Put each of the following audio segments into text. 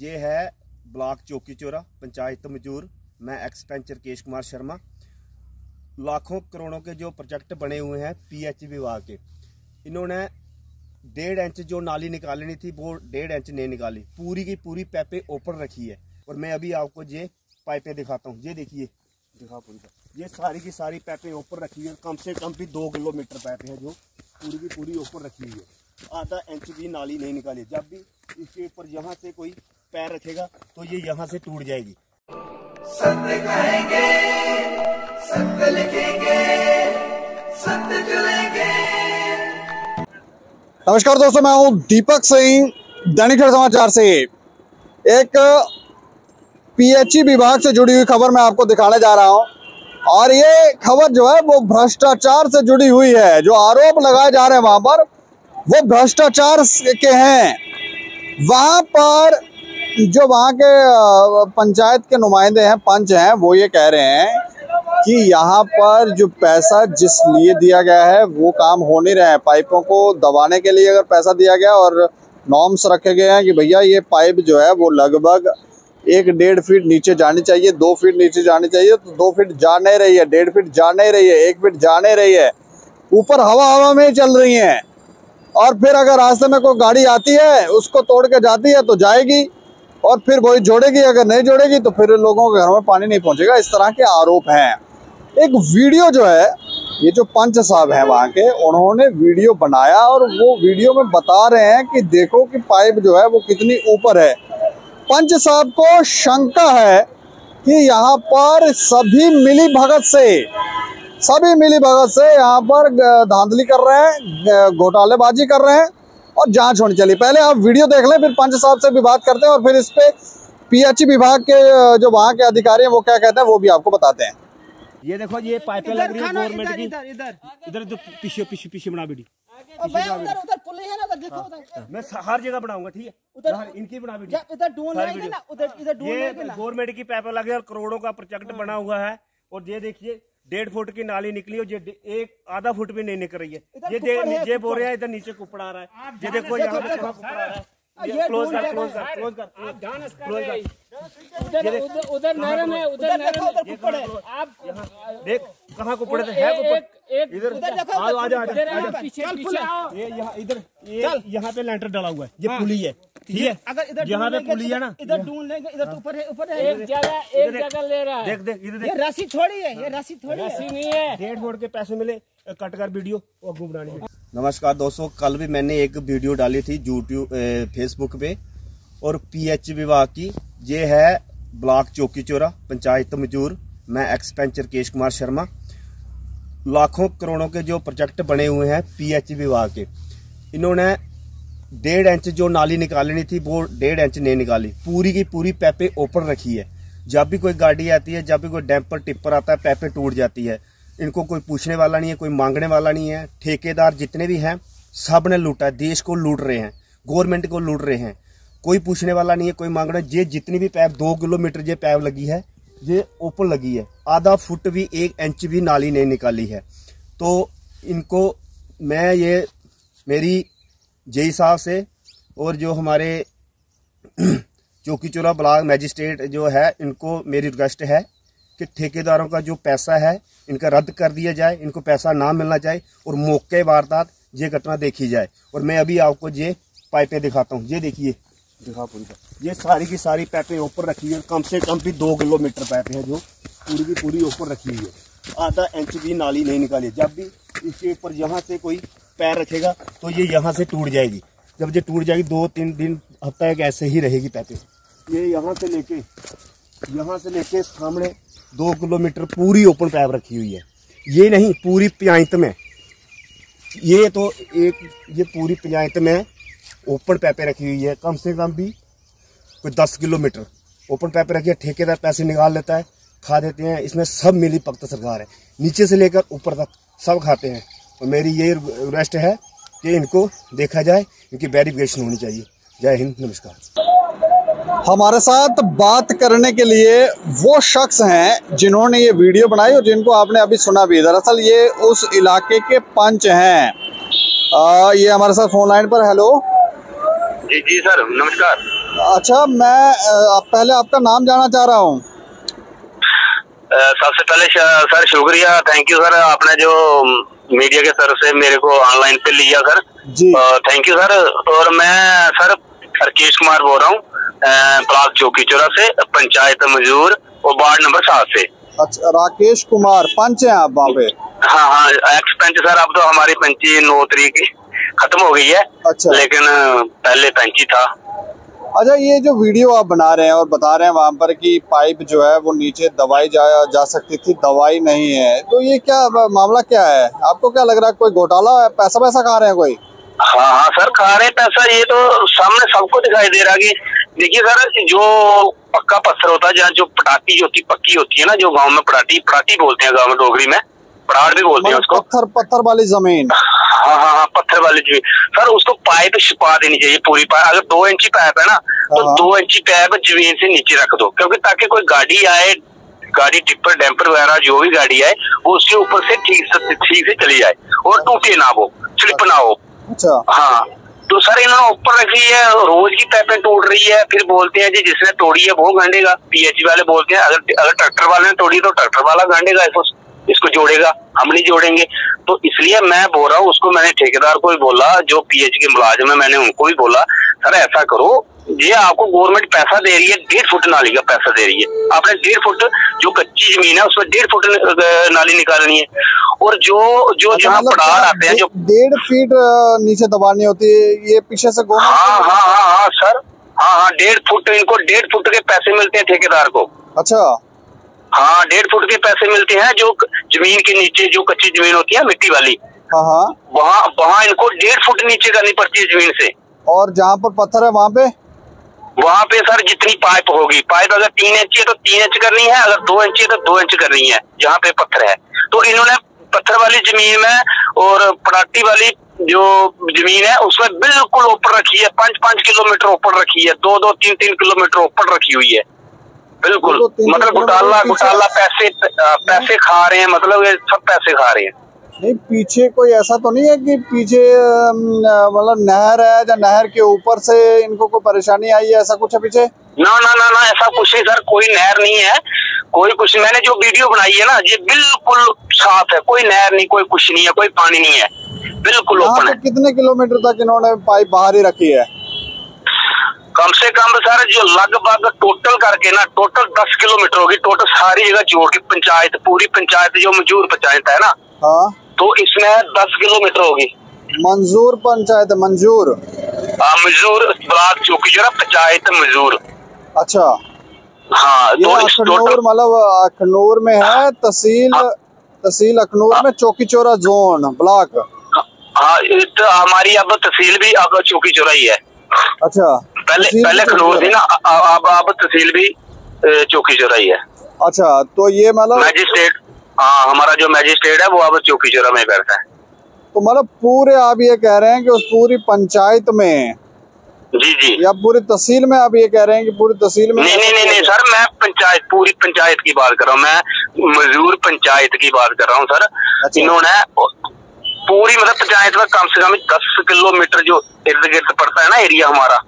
ये है ब्लॉक चौकी चौरा, पंचायत मजूर। मैं एक्सपेंच राकेश कुमार शर्मा। लाखों करोड़ों के जो प्रोजेक्ट बने हुए हैं पीएचई विभाग के, इन्होंने 1.5 इंच जो नाली निकालनी थी वो 1.5 इंच नहीं निकाली, पूरी की पूरी पाइपें ओपन रखी है। और मैं अभी आपको ये पाइपें दिखाता हूँ, ये देखिए, दिखा पूरी, ये सारी की सारी पाइपें ओपन रखी है। कम से कम भी 2 किलोमीटर पाइपें हैं जो पूरी की पूरी ओपन रखी हुई है, 0.5 इंच भी नाली नहीं निकाली। जब भी इसके ऊपर यहाँ से कोई पैर रखेगा तो ये यहाँ से टूट जाएगी। सत्य कहेंगे, सत्य लिखेंगे, सत्य चलेंगे। नमस्कार दोस्तों, मैं हूं दीपक सिंह दैनिक स्टेट समाचार से। एक पीएचई विभाग से जुड़ी हुई खबर मैं आपको दिखाने जा रहा हूं, और ये खबर जो है वो भ्रष्टाचार से जुड़ी हुई है। जो आरोप लगाए जा रहे हैं वहां पर, वो भ्रष्टाचार के हैं। वहां पर जो वहां के पंचायत के नुमाइंदे हैं, पंच हैं, वो ये कह रहे हैं कि यहाँ पर जो पैसा जिस लिए दिया गया है वो काम हो नहीं रहा है। पाइपों को दबाने के लिए अगर पैसा दिया गया और नॉर्म्स रखे गए हैं कि भैया ये पाइप जो है वो लगभग 1-1.5 फीट नीचे जानी चाहिए, 2 फीट नीचे जानी चाहिए, तो 2 फीट जा नहीं रही है, 1.5 फीट जा नहीं रही है, 1 फीट जा नहीं रही है, ऊपर हवा में चल रही है। और फिर अगर रास्ते में कोई गाड़ी आती है उसको तोड़ के जाती है तो जाएगी, और फिर वही जोड़ेगी, अगर नहीं जोड़ेगी तो फिर लोगों के घरों में पानी नहीं पहुंचेगा। इस तरह के आरोप हैं। एक वीडियो जो है, ये जो पंच साहब हैं वहाँ के, उन्होंने वीडियो बनाया और वो वीडियो में बता रहे हैं कि देखो कि पाइप जो है वो कितनी ऊपर है। पंच साहब को शंका है कि यहाँ पर सभी मिली भगत से यहाँ पर धांधली कर रहे हैं, घोटालेबाजी कर रहे हैं, और जांच होनी चाहिए। पहले आप वीडियो देख लें, फिर पंच साहब से भी बात करते हैं, और फिर इस पे पीएचई विभाग के जो वहाँ के अधिकारी हैं वो क्या कहते हैं वो भी आपको बताते हैं। ये देखो, ये पाइपें लग रही है गवर्नमेंट की, इधर जो पीछे बना बेटी, मैं हर जगह बनाऊंगा, ठीक है, इनकी बना बेटी। ये गवर्नमेंट की पाइपें लग रही है, करोड़ों का प्रोजेक्ट बना हुआ है, और ये देखिए 1.5 फुट की नाली निकली और ये 1 आधा फुट भी नहीं निकल रही है। ये बोल रहे हैं इधर नीचे कुपड़ा आ रहा है, ये देखो यहाँ कुपड़ा आ रहा है। उधर नहर है, उधर कुपड़ है, आप देख कहाँ कुपड़े तो है, इधर यहाँ पे लेंटर डाला हुआ है, ये पुली है, ठीक है, अगर इधर यहाँ पे पुली है ना, इधर ढूंढ लेंगे, इधर तो ऊपर है, एक जगह ले रहा है। देख इधर, ये राशि थोड़ी है, ये राशि थोड़ी नहीं है। 1.5 करोड़ के पैसे मिले, कट कर वीडियो और घूम रही। नमस्कार दोस्तों, कल भी मैंने एक वीडियो डाली थी यूट्यूब फेसबुक पे, और पीएचई विभाग की। ये है ब्लॉक चौकी चौरा, पंचायत मजूर। मैं एक्सपेंच राकेश कुमार शर्मा। लाखों करोड़ों के जो प्रोजेक्ट बने हुए हैं पीएचई विभाग के, इन्होंने 1.5 इंच जो नाली निकालनी थी वो 1.5 इंच नहीं निकाली, पूरी की पूरी पाइपें ओपन रखी है। जब भी कोई गाड़ी आती है, जब भी कोई डैम्पर टिप्पर आता है, पाइपें टूट जाती है। इनको कोई पूछने वाला नहीं है, कोई मांगने वाला नहीं है। ठेकेदार जितने भी हैं सब ने लूटा, देश को लूट रहे हैं, गवर्नमेंट को लूट रहे हैं। कोई पूछने वाला नहीं है, कोई मांगना। ये जितनी भी पाइप 2 किलोमीटर ये पाइप लगी है, ये ओपन लगी है, 0.5 फुट भी 1 इंच भी नाली नहीं निकाली है। तो इनको मैं, ये मेरी जेई साहब से और जो हमारे चौकी चौरा ब्लॉक मैजिस्ट्रेट जो है, इनको मेरी रिक्वेस्ट है कि ठेकेदारों का जो पैसा है इनका रद्द कर दिया जाए, इनको पैसा ना मिलना चाहिए, और मौके वारदात ये घटना देखी जाए। और मैं अभी आपको ये पाइपें दिखाता हूँ, ये देखिए, दिखा पूरी, ये सारी की सारी पाइपें ऊपर रखी है, कम से कम भी 2 किलोमीटर पाइपें हैं जो पूरी की पूरी ऊपर रखी हुई है, 0.5 इंच भी नाली नहीं निकाली। जब भी इसके ऊपर यहाँ से कोई पैर रखेगा तो ये यहाँ से टूट जाएगी। जब ये टूट जाएगी 2-3 दिन, हफ्ता एक ऐसे ही रहेगी पाइपें। ये यहाँ से लेके सामने 2 किलोमीटर पूरी ओपन पाइप रखी हुई है। ये नहीं, पूरी पंचायत में, ये तो एक, ये पूरी पंचायत में ओपन पाइपें रखी हुई है, कम से कम भी कोई 10 किलोमीटर ओपन पाइप रखी है। ठेकेदार पैसे निकाल लेता है, खा देते हैं। इसमें सब मिली भगत सरकार है, नीचे से लेकर ऊपर तक सब खाते हैं। और मेरी ये रिक्वेस्ट है कि इनको देखा जाए, इनकी वेरिफिकेशन होनी चाहिए। जय हिंद, नमस्कार। हमारे साथ बात करने के लिए वो शख्स हैं जिन्होंने ये वीडियो बनाई और जिनको आपने अभी सुना भी। दरअसल ये उस इलाके के पंच हैं। ये हमारे साथ फोन लाइन पर। हेलो जी सर, नमस्कार। अच्छा, मैं पहले आपका नाम जानना चाह रहा हूँ। सबसे पहले सर शुक्रिया, थैंक यू सर, आपने जो मीडिया के तरफ से मेरे को ऑनलाइन पे लिया सर, थैंक यू सर। और मैं सर राकेश कुमार बोल रहा हूँ, ब्लॉक चौकी चौरा से, पंचायत मजूर और वार्ड नंबर 7 से। अच्छा, राकेश कुमार पंच हैं आप वहाँ पे? हाँ हाँ, एक्स पंच सर। अब तो हमारी पंची 9 तारीख खत्म हो गई है। अच्छा, लेकिन पहले पंची था। अच्छा, ये जो वीडियो आप बना रहे हैं और बता रहे हैं वहाँ पर कि पाइप जो है वो नीचे दवाई जा सकती थी, दवाई नहीं है, तो ये क्या मामला क्या है? आपको क्या लग रहा है कोई घोटाला है, पैसा पैसा खा रहे हैं कोई? हाँ हाँ सर, खा रहे हैं पैसा, ये तो सामने सबको दिखाई दे रहा है। देखिए सर, जो पक्का पत्थर होता है, जहाँ जो पटाटी होती पक्की होती है ना, जो गाँव में पटाटी बोलते हैं, गाँव में डोगरी में पड़ाड़ भी बोलते हैं उसको, पत्थर वाली जमीन। हाँ हाँ हाँ, पत्थर वाली जमीन सर, उसको पाइप छिपा देनी चाहिए पूरी पाइप। अगर 2 इंची पाइप है ना, तो 2 इंची पाइप जमीन से नीचे रख दो, क्योंकि ताकि कोई गाड़ी आए, गाड़ी टिप्पर डैम्पर वगैरह जो भी गाड़ी आए, वो उसके ऊपर से ठीक से चली जाए और टूटे ना, वो स्लिप ना हो। अच्छा हाँ, तो सर इन्होंने ऊपर रखी है, रोज की पाइपें टूट रही है। फिर बोलते हैं जी जिसने तोड़ी है वो गांडेगा, PHE वाले बोलते हैं। अगर ट्रैक्टर वाले ने तोड़ी तो ट्रैक्टर वाला गांडेगा, इसको जोड़ेगा, हम नहीं जोड़ेंगे। तो इसलिए मैं बोल रहा हूँ, उसको मैंने ठेकेदार को भी बोला, जो PHE के मुलाजिम है मैंने उनको भी बोला, सर ऐसा करो, ये आपको गवर्नमेंट पैसा दे रही है, 1.5 फुट नाली का पैसा दे रही है, आपने 1.5 फुट जो कच्ची जमीन है उसमें 1.5 फुट नाली निकालनी है। और जो जहाँ पड़ार आते हैं, जो 1.5 फीट नीचे दबानी होती है, ये पीछे से गवर्नमेंट। हाँ हाँ हाँ हाँ सर, हाँ हाँ, 1.5 फुट, इनको 1.5 फुट के पैसे मिलते हैं ठेकेदार को। अच्छा हाँ, 1.5 फुट के पैसे मिलते हैं, जो जमीन के नीचे जो कच्ची जमीन होती है मिट्टी वाली, वहाँ इनको 1.5 फुट नीचे करनी पड़ती है जमीन से। और जहाँ पर पत्थर है वहाँ पे सर जितनी पाइप होगी, पाइप अगर 3 इंच है तो 3 इंच करनी है, अगर 2 इंच है तो 2 इंच करनी है, जहाँ पे पत्थर है। तो इन्होंने पत्थर वाली जमीन में और पटाटी वाली जो जमीन है उसमें बिल्कुल ऊपर रखी है, 5-5 किलोमीटर ऊपर रखी है, 2-3 किलोमीटर ऊपर रखी हुई है, बिल्कुल। मतलब घोटाला पैसे खा रहे हैं, मतलब ये सब पैसे खा रहे हैं। नहीं, पीछे कोई ऐसा तो नहीं है कि पीछे मतलब नहर है या नहर के ऊपर से इनको कोई परेशानी आई है, ऐसा कुछ है पीछे? ना ना ना ना, ऐसा कुछ नहीं सर, कोई नहर नहीं है, कोई कुछ। मैंने जो वीडियो बनाई है ना, ये बिल्कुल साफ है, कोई नहर नहीं, कोई कुछ नहीं है, कोई पानी नहीं है, बिल्कुल ओपन है। कितने किलोमीटर तक इन्होंने पाइप बाहर ही रखी है? कम से कम सर जो लगभग टोटल करके ना, टोटल 10 किलोमीटर होगी, टोटल सारी जगह जोड़ के पंचायत, पूरी पंचायत जो मजूर पंचायत है ना, हाँ, तो इसमें 10 किलोमीटर होगी। मंजूर पंचायत मंजूर? हाँ, मजूर ब्लॉक चौकी चौरा पंचायत मजूर। अच्छा हाँ, तो अखनूर, मतलब अखनूर में है तहसील, तहसील अखनूर में चौकी चौरा जोन ब्लॉक। हाँ, तो हमारी अब तहसील भी अब चौकी चौरा ही है। अच्छा, पहले खनौर थी ना, अब तहसील भी चौकी चौरा ही है। अच्छा, तो ये मतलब मैजिस्ट्रेट, हाँ, हमारा जो मैजिस्ट्रेट है वो अब चौकी चौरा में बैठता है। तो मतलब पूरे आप ये कह रहे हैं कि उस पूरी पंचायत में? जी जी। या पूरी तहसील में आप ये कह रहे हैं कि पूरी तहसील में? नहीं नहीं नहीं, नहीं सर, मैं पंचायत, पूरी पंचायत की बात कर रहा हूँ, मैं मजदूर पंचायत की बात कर रहा हूँ सर। इन्होंने पूरी मतलब पंचायत में कम से कम 10 किलोमीटर जो इर्द गिर्द पड़ता है ना एरिया हमारा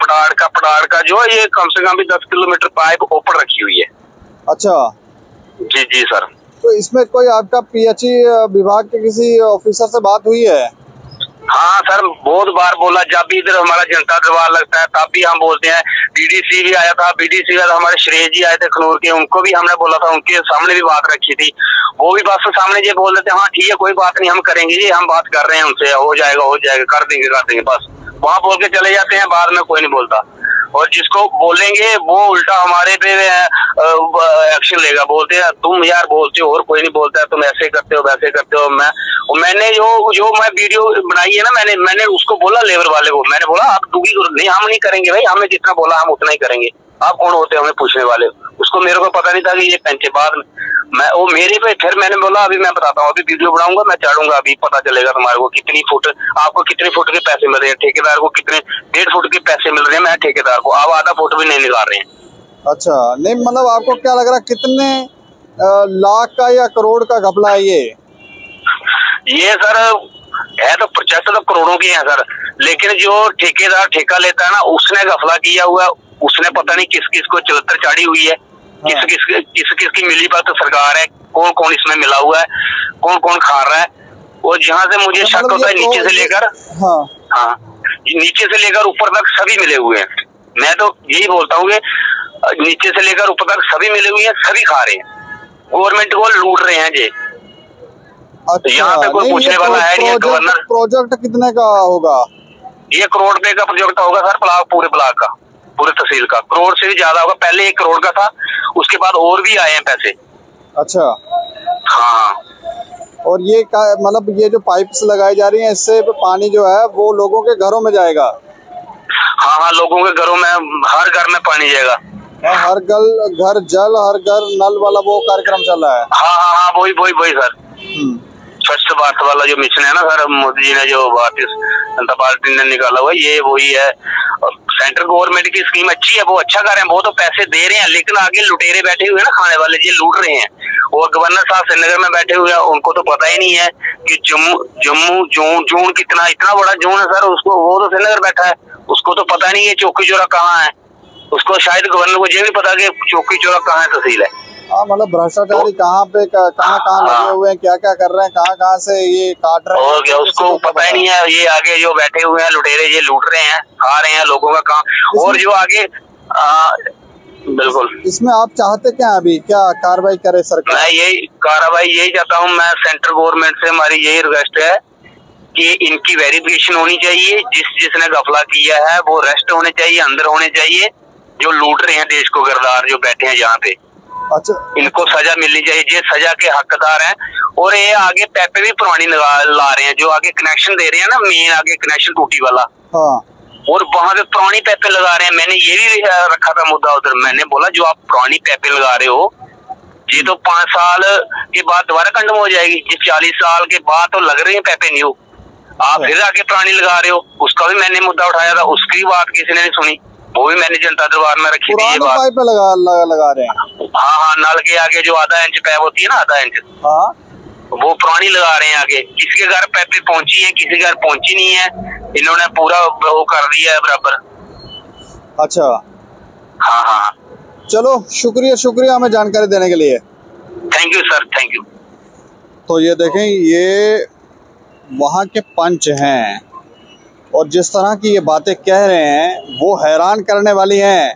पटाड़ का जो ये कम से कम भी 10 किलोमीटर पाइप ओपन रखी हुई है। अच्छा जी जी सर। तो इसमें कोई आपका PHE विभाग के किसी ऑफिसर से बात हुई है? हाँ सर, बहुत बार बोला, जब भी इधर हमारा जनता दरबार लगता है तब भी हम बोलते हैं, DDC भी आया था, BDC का हमारे श्रेय जी आए थे खनौर के, उनको भी हमने बोला था, उनके सामने भी बात रखी थी, वो भी बस सामने ये बोल रहे थे, हाँ ठीक है कोई बात नहीं, हम करेंगे जी, हम बात कर रहे हैं उनसे, हो जाएगा कर देंगे बस। वहाँ बोल के चले जाते हैं, बाद में कोई नहीं बोलता, और जिसको बोलेंगे वो उल्टा हमारे पे एक्शन लेगा, बोलते हैं तुम यार बोलते हो और कोई नहीं बोलता है, तुम ऐसे करते हो वैसे करते हो। मैंने जो मैं वीडियो बनाई है ना, मैंने उसको बोला, लेबर वाले को मैंने बोला, आप दुखी नहीं, हम नहीं करेंगे भाई, हमें जितना बोला हम उतना ही करेंगे, आप कौन होते हो हमें पूछने वाले? उसको मेरे को पता नहीं था कि ये पंचे, बाद मैं वो मेरे पे, फिर मैंने बोला अभी मैं बताता हूँ, अभी वीडियो बनाऊंगा मैं, चढ़ूंगा, अभी पता चलेगा तुम्हारे को कितनी फुट, आपको कितने फुट के पैसे मिल रहे हैं, ठेकेदार को कितने 1.5 फुट के पैसे मिल रहे हैं, मैं ठेकेदार को आप 0.5 फुट भी नहीं निकाल रहे हैं। अच्छा, नहीं मतलब आपको क्या लग रहा है कितने लाख का या करोड़ का घपला है ये? ये सर है तो प्रोजेक्ट तो करोड़ों के हैं सर, लेकिन जो ठेकेदार ठेका लेता है ना उसने गफला किया हुआ, उसने पता नहीं किस किस को चलतर चाड़ी हुई है, किस किस की मिली बात सरकार है, कौन कौन इसमें मिला हुआ है, कौन कौन खा रहा है। और जहाँ से मुझे शक होता है नीचे से लेकर नीचे से लेकर ऊपर तक सभी मिले हुए हैं। मैं तो यही बोलता हूँ कि नीचे से लेकर ऊपर तक सभी मिले हुए हैं, सभी खा रहे हैं, गवर्नमेंट को लूट रहे हैं जी। अच्छा, यहाँ पे कोई पूछने वाला है नहीं। गवर्नर प्रोजेक्ट कितने का होगा? ये करोड़ रुपए का प्रोजेक्ट होगा सर, ब्लॉक पूरे ब्लॉक का, पूरे तहसील का, करोड़ से भी ज्यादा होगा। पहले 1 करोड़ का था, उसके बाद और भी आए हैं पैसे। अच्छा हाँ। और ये मतलब ये जो पाइप्स लगाई जा रही हैं, इससे पानी जो है वो लोगों के घरों में जाएगा? हाँ हाँ, लोगों के घरों में, हर घर में पानी जाएगा। हर घर जल, हर घर नल वाला वो कार्यक्रम चल रहा है? हाँ हाँ हाँ, वही सर, स्वच्छ भारत वाला जो मिशन है ना सर, मोदी जी ने जो भारतीय जनता पार्टी ने निकाला हुआ, ये वही है। सेंट्रल गवर्नमेंट की स्कीम अच्छी है, वो अच्छा कर रहे हैं, वो तो पैसे दे रहे हैं, लेकिन आगे लुटेरे बैठे हुए हैं ना, खाने वाले, ये लूट रहे हैं। और गवर्नर साहब श्रीनगर में बैठे हुए हैं, उनको तो पता ही नहीं है कि जम्मू जोन कितना, इतना बड़ा जोन है सर, उसको, वो तो श्रीनगर बैठा है, उसको तो पता नहीं है चौकी चौरा कहाँ है, उसको शायद गवर्नर को ये भी पता कि चौकी चौरा कहाँ है, तहसील है। हाँ, मतलब भ्रष्टाचारी कहाँ पे कहाँ लगे हुए हैं, क्या क्या कर रहे हैं, कहाँ से ये काट रहे हैं, और क्या उसको पता ही नहीं है। ये आगे जो बैठे हुए हैं लुटेरे, ये लूट रहे हैं, खा रहे हैं लोगों का काम। और जो आगे बिल्कुल, इसमें आप चाहते क्या अभी, क्या कार्रवाई करे सरकार? मैं यही कार्रवाई यही चाहता हूँ, मैं सेंट्रल गवर्नमेंट से हमारी यही रिक्वेस्ट है कि इनकी वेरिफिकेशन होनी चाहिए, जिसने गफला किया है वो अरेस्ट होने चाहिए, अंदर होने चाहिए, जो लूट रहे हैं देश को गद्दार जो बैठे हैं यहाँ पे। अच्छा, इनको सजा मिलनी चाहिए, ये सजा के हकदार हैं। और ये आगे पैपे भी पुरानी ला रहे हैं, जो आगे कनेक्शन दे रहे हैं ना, मेन आगे कनेक्शन टूटी वाला, और वहाँ पे पुरानी पैपे लगा रहे हैं। मैंने ये भी रखा था मुद्दा उधर, मैंने बोला जो आप पुरानी पैपे लगा रहे हो, ये तो 5 साल के बाद दोबारा कंडम हो जाएगी, ये 40 साल के बाद तो लग रही है पैपे न्यू, आप फिर आगे पुरानी लगा रहे हो। उसका भी मैंने मुद्दा उठाया था, उसकी बात किसी ने नहीं सुनी, वो भी मैंने जनता दरबार में रखी थी, ये बात। पाइप लगा रहे हैं? हाँ हाँ, नल के आगे जो आधा इंच पैप होती है ना, आधा इंच, वो पुरानी लगा रहे हैं। आगे किसी के घर पैपे पहुंची है, किसी के घर पहुंची नहीं है, इन्होंने पूरा वो कर दिया है बराबर। अच्छा हाँ हाँ, चलो शुक्रिया, शुक्रिया हमें जानकारी देने के लिए। Thank you sir, thank you. तो ये देखें, ये वहाँ के पंच हैं, और जिस तरह की ये बातें कह रहे हैं वो हैरान करने वाली हैं।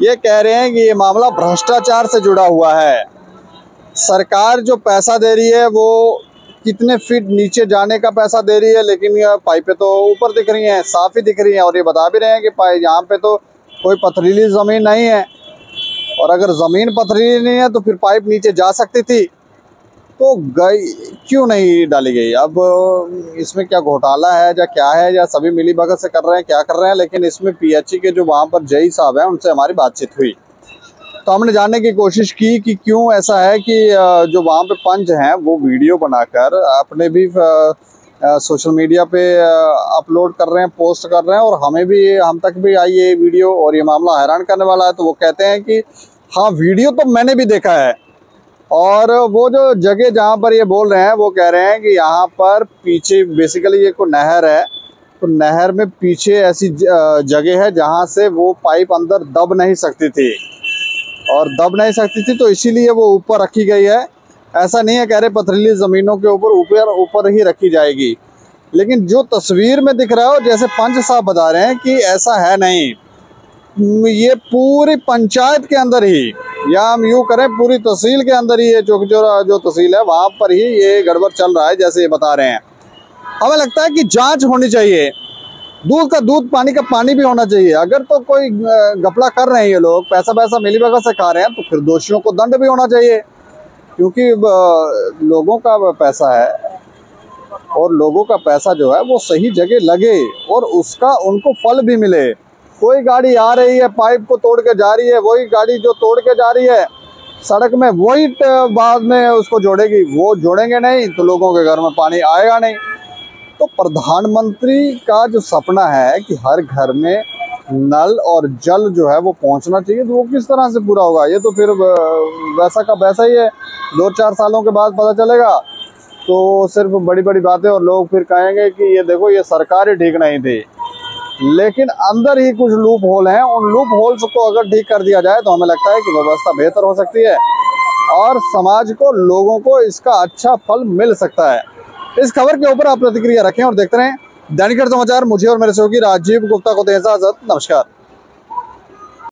ये कह रहे हैं कि ये मामला भ्रष्टाचार से जुड़ा हुआ है, सरकार जो पैसा दे रही है वो कितने फीट नीचे जाने का पैसा दे रही है, लेकिन ये पाइपें तो ऊपर दिख रही हैं, साफ ही दिख रही हैं। और ये बता भी रहे हैं कि यहाँ पे तो कोई पथरीली ज़मीन नहीं है, और अगर ज़मीन पथरीली नहीं है तो फिर पाइप नीचे जा सकती थी, तो गई क्यों नहीं डाली गई? अब इसमें क्या घोटाला है या क्या है, या सभी मिली भगत से कर रहे हैं, क्या कर रहे हैं? लेकिन इसमें PHE के जो वहाँ पर जेई साहब हैं, उनसे हमारी बातचीत हुई, तो हमने जानने की कोशिश की कि क्यों ऐसा है कि जो वहाँ पे पंच हैं वो वीडियो बनाकर अपने भी सोशल मीडिया पे अपलोड कर रहे हैं, पोस्ट कर रहे हैं, और हमें भी, हम तक भी आई ये वीडियो, और ये मामला हैरान करने वाला है। तो वो कहते हैं कि हाँ, वीडियो तो मैंने भी देखा है, और वो जो जगह जहाँ पर ये बोल रहे हैं, वो कह रहे हैं कि यहाँ पर पीछे बेसिकली ये कोई नहर है, तो नहर में पीछे ऐसी जगह है जहाँ से वो पाइप अंदर दब नहीं सकती थी, और दब नहीं सकती थी तो इसीलिए वो ऊपर रखी गई है। ऐसा नहीं है कह रहे पथरीली ज़मीनों के ऊपर ऊपर ही रखी जाएगी, लेकिन जो तस्वीर में दिख रहा है, और जैसे पंच साहब बता रहे हैं कि ऐसा है नहीं, ये पूरी पंचायत के अंदर ही, या हम यूँ करें पूरी तहसील के अंदर ही, ये चौकी चौरा जो तहसील है वहाँ पर ही ये गड़बड़ चल रहा है, जैसे ये बता रहे हैं। हमें लगता है कि जाँच होनी चाहिए, दूध का दूध, पानी का पानी भी होना चाहिए। अगर तो कोई गपला कर रहे हैं ये लोग, पैसा मिली भगत से खा रहे हैं, तो फिर दोषियों को दंड भी होना चाहिए, क्योंकि लोगों का पैसा है, और लोगों का पैसा जो है वो सही जगह लगे और उसका उनको फल भी मिले। कोई गाड़ी आ रही है पाइप को तोड़ के जा रही है, वही गाड़ी जो तोड़ के जा रही है सड़क में, वही बाद में उसको जोड़ेगी, वो जोड़ेंगे नहीं तो लोगों के घर में पानी आएगा नहीं। तो प्रधानमंत्री का जो सपना है कि हर घर में नल और जल जो है वो पहुंचना चाहिए, तो वो किस तरह से पूरा होगा? ये तो फिर वैसा का वैसा ही है, 2-4 सालों के बाद पता चलेगा। तो सिर्फ बड़ी बड़ी बातें और लोग फिर कहेंगे कि ये देखो ये सरकार ही ठीक नहीं थी, लेकिन अंदर ही कुछ लूप होल हैं। उन लूप होल्स को अगर ठीक कर दिया जाए तो हमें लगता है कि व्यवस्था बेहतर हो सकती है और समाज को, लोगों को इसका अच्छा फल मिल सकता है। इस खबर के ऊपर आप प्रतिक्रिया रखें और देखते रहें दैनिक समाचार। मुझे और मेरे सहयोगी राजीव गुप्ता को दें इजाजत। नमस्कार।